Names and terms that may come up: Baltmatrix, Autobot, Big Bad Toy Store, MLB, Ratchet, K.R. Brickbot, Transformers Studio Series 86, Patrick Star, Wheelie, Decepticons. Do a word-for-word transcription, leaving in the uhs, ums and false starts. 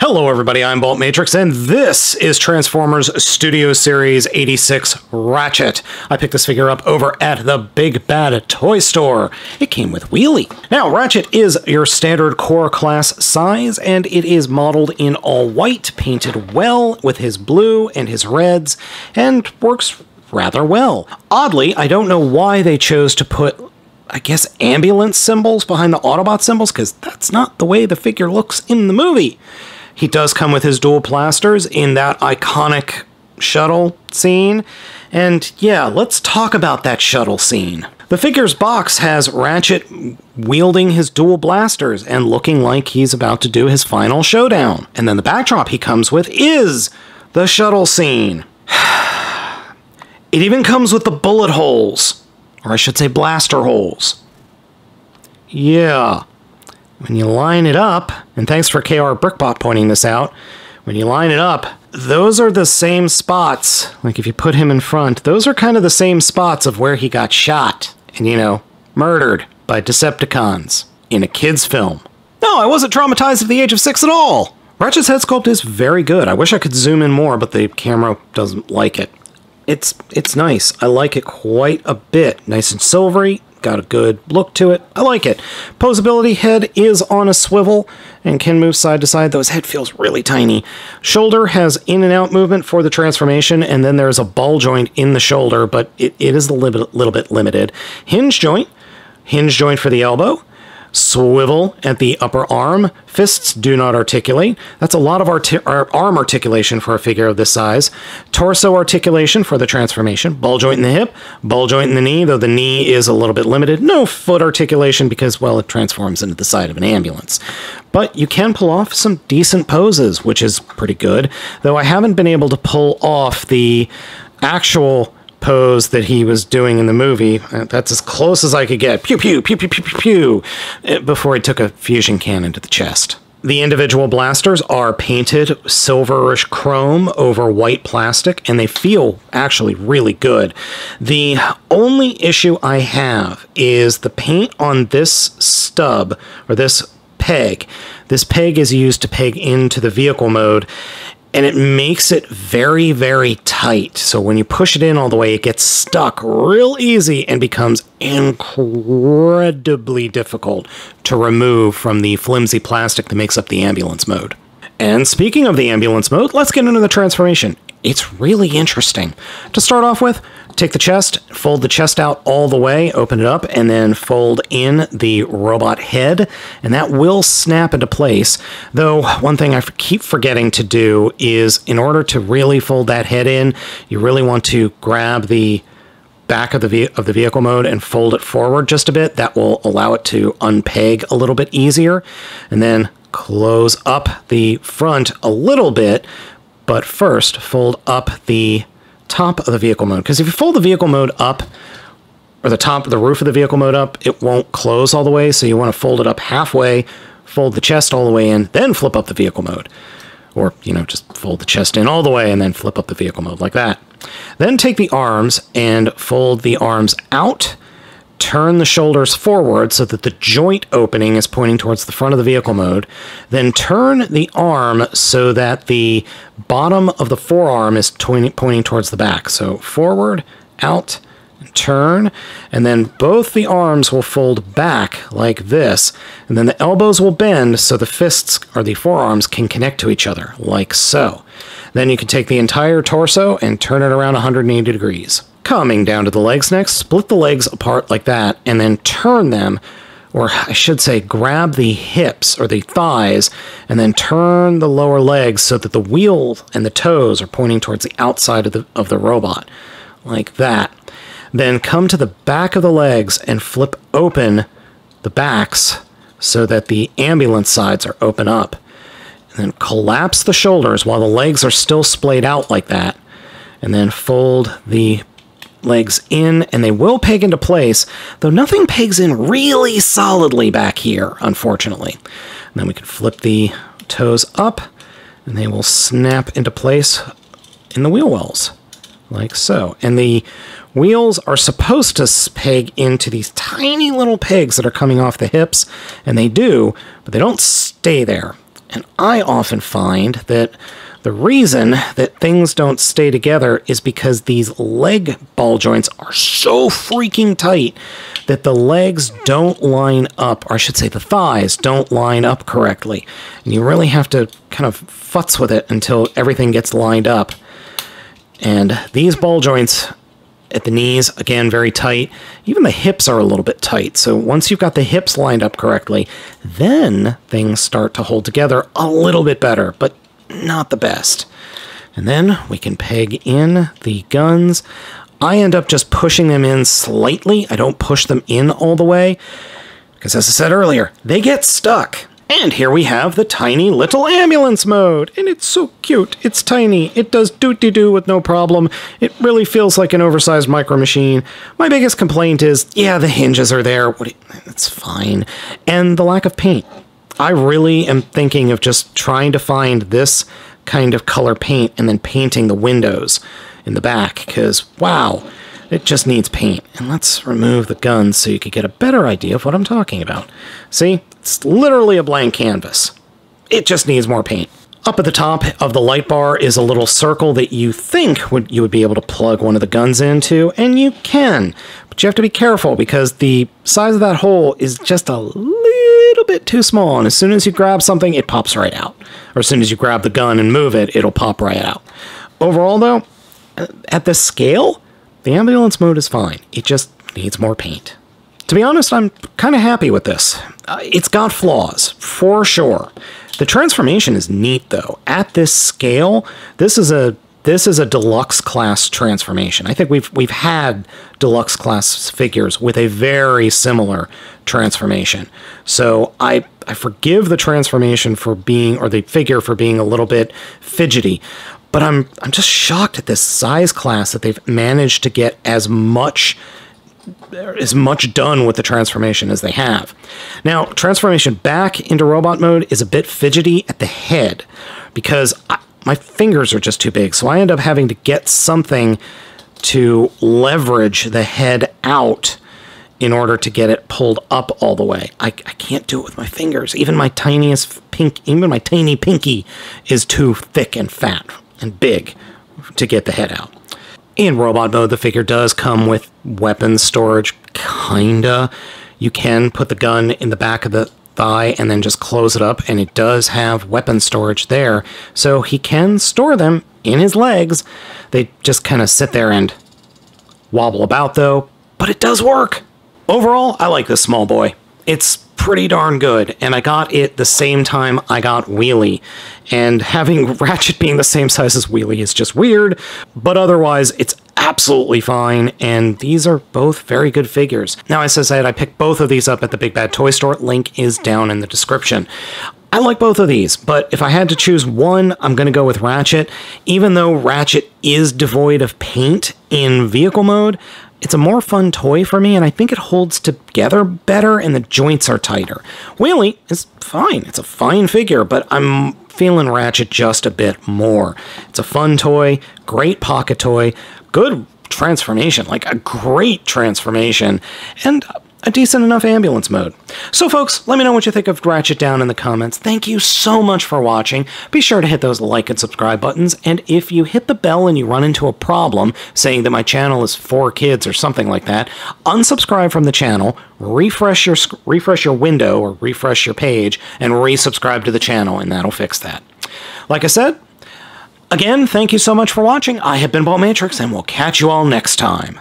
Hello everybody, I'm Baltmatrix, and this is Transformers Studio Series eighty-six Ratchet. I picked this figure up over at the Big Bad Toy Store. It came with Wheelie. Now, Ratchet is your standard core class size, and it is modeled in all white, painted well with his blue and his reds, and works rather well. Oddly, I don't know why they chose to put, I guess, ambulance symbols behind the Autobot symbols, because that's not the way the figure looks in the movie. He does come with his dual plasters in that iconic shuttle scene. And yeah, let's talk about that shuttle scene. The figure's box has Ratchet wielding his dual blasters and looking like he's about to do his final showdown. And then the backdrop he comes with is the shuttle scene. It even comes with the bullet holes, or I should say blaster holes. Yeah. When you line it up, and thanks for K R Brickbot pointing this out, when you line it up, those are the same spots. Like if you put him in front, those are kind of the same spots of where he got shot and, you know, murdered by Decepticons in a kid's film. No, I wasn't traumatized at the age of six at all. Ratchet's head sculpt is very good. I wish I could zoom in more, but the camera doesn't like it. It's, it's nice. I like it quite a bit. Nice and silvery. Got a good look to it. I like it. Posability, head is on a swivel and can move side to side, though his head feels really tiny. Shoulder has in and out movement for the transformation, and then there is a ball joint in the shoulder, but it, it is a little bit, little bit limited. Hinge joint, hinge joint for the elbow, swivel at the upper arm. Fists do not articulate. That's a lot of arti ar arm articulation for a figure of this size. Torso articulation for the transformation. Ball joint in the hip, ball joint in the knee, though the knee is a little bit limited. No foot articulation because, well, it transforms into the side of an ambulance. But you can pull off some decent poses, which is pretty good, though I haven't been able to pull off the actual pose that he was doing in the movie. That's as close as I could get. Pew, pew, pew, pew, pew, pew, pew, before he took a fusion cannon to the chest. The individual blasters are painted silverish chrome over white plastic, and they feel actually really good. The only issue I have is the paint on this stub, or this peg. This peg is used to peg into the vehicle mode, and it makes it very, very tight. So when you push it in all the way, it gets stuck real easy and becomes incredibly difficult to remove from the flimsy plastic that makes up the ambulance mode. And speaking of the ambulance mode, let's get into the transformation. It's really interesting. To start off with, take the chest, fold the chest out all the way, open it up, and then fold in the robot head, and that will snap into place. Though, one thing I keep forgetting to do is, in order to really fold that head in, you really want to grab the back of the, ve of the vehicle mode and fold it forward just a bit. That will allow it to unpeg a little bit easier, and then close up the front a little bit. But first, fold up the top of the vehicle mode, because if you fold the vehicle mode up, or the top of the roof of the vehicle mode up, it won't close all the way, so you want to fold it up halfway, fold the chest all the way in, then flip up the vehicle mode. Or, you know, just fold the chest in all the way and then flip up the vehicle mode like that. Then take the arms and fold the arms out, turn the shoulders forward so that the joint opening is pointing towards the front of the vehicle mode, then turn the arm so that the bottom of the forearm is pointing towards the back. So forward, out, turn, and then both the arms will fold back like this, and then the elbows will bend so the fists or the forearms can connect to each other, like so. Then you can take the entire torso and turn it around one hundred eighty degrees. Coming down to the legs next, split the legs apart like that, and then turn them, or I should say grab the hips or the thighs, and then turn the lower legs so that the wheel and the toes are pointing towards the outside of the, of the robot, like that. Then come to the back of the legs and flip open the backs so that the ambulance sides are open up. And then collapse the shoulders while the legs are still splayed out like that, and then fold the legs in, and they will peg into place, though nothing pegs in really solidly back here, unfortunately. And then we can flip the toes up, and they will snap into place in the wheel wells, like so. And the wheels are supposed to peg into these tiny little pegs that are coming off the hips, and they do, but they don't stay there. And I often find that the reason that things don't stay together is because these leg ball joints are so freaking tight that the legs don't line up, or I should say the thighs don't line up correctly. And you really have to kind of futz with it until everything gets lined up. And these ball joints at the knees, again, very tight. Even the hips are a little bit tight. So once you've got the hips lined up correctly, then things start to hold together a little bit better, but not the best. And then we can peg in the guns. I end up just pushing them in slightly. I don't push them in all the way because, as I said earlier, they get stuck. And here we have the tiny little ambulance mode. And it's so cute. It's tiny. It does doot-dee-doo with no problem. It really feels like an oversized micro machine. My biggest complaint is, yeah, the hinges are there. What do you, that's fine. And the lack of paint. I really am thinking of just trying to find this kind of color paint and then painting the windows in the back, because, wow, it just needs paint. And let's remove the guns so you can get a better idea of what I'm talking about. See, it's literally a blank canvas. It just needs more paint. Up at the top of the light bar is a little circle that you think would, you would be able to plug one of the guns into, and you can. But you have to be careful because the size of that hole is just a little bit too small, and as soon as you grab something, it pops right out. Or as soon as you grab the gun and move it, it'll pop right out. Overall, though, at this scale, the ambulance mode is fine. It just needs more paint. To be honest, I'm kind of happy with this. Uh, it's got flaws, for sure. The transformation is neat, though. At this scale, this is a this is a deluxe class transformation. I think we've we've had deluxe class figures with a very similar transformation. So I I forgive the transformation for being, or the figure for being, a little bit fidgety, but I'm I'm just shocked at this size class that they've managed to get as much as much done with the transformation as they have. Now, transformation back into robot mode is a bit fidgety at the head because I, my fingers are just too big, so I end up having to get something to leverage the head out in order to get it pulled up all the way. I, I can't do it with my fingers. Even my tiniest pink, even my tiny pinky is too thick and fat and big to get the head out. In robot mode, the figure does come with weapons storage, kinda. You can put the gun in the back of the thigh and then just close it up, and it does have weapon storage there. So he can store them in his legs. They just kind of sit there and wobble about, though, but it does work. Overall, I like this small boy. It's pretty darn good, and I got it the same time I got Wheelie, and having Ratchet being the same size as Wheelie is just weird, but otherwise it's absolutely fine, and these are both very good figures. Now, as I said, I picked both of these up at the Big Bad Toy Store. Link is down in the description. I like both of these, but if I had to choose one, I'm going to go with Ratchet. Even though Ratchet is devoid of paint in vehicle mode, it's a more fun toy for me, and I think it holds together better, and the joints are tighter. Wheelie is fine. It's a fine figure, but I'm feeling Ratchet just a bit more. It's a fun toy, great pocket toy, good transformation, like a great transformation, and a decent enough ambulance mode. So folks, let me know what you think of Ratchet down in the comments. Thank you so much for watching. Be sure to hit those like and subscribe buttons, and if you hit the bell and you run into a problem saying that my channel is for kids or something like that, unsubscribe from the channel, refresh your refresh your window or refresh your page, and resubscribe to the channel, and that'll fix that. Like I said, again, thank you so much for watching. I have been Baltmatrix, and we'll catch you all next time.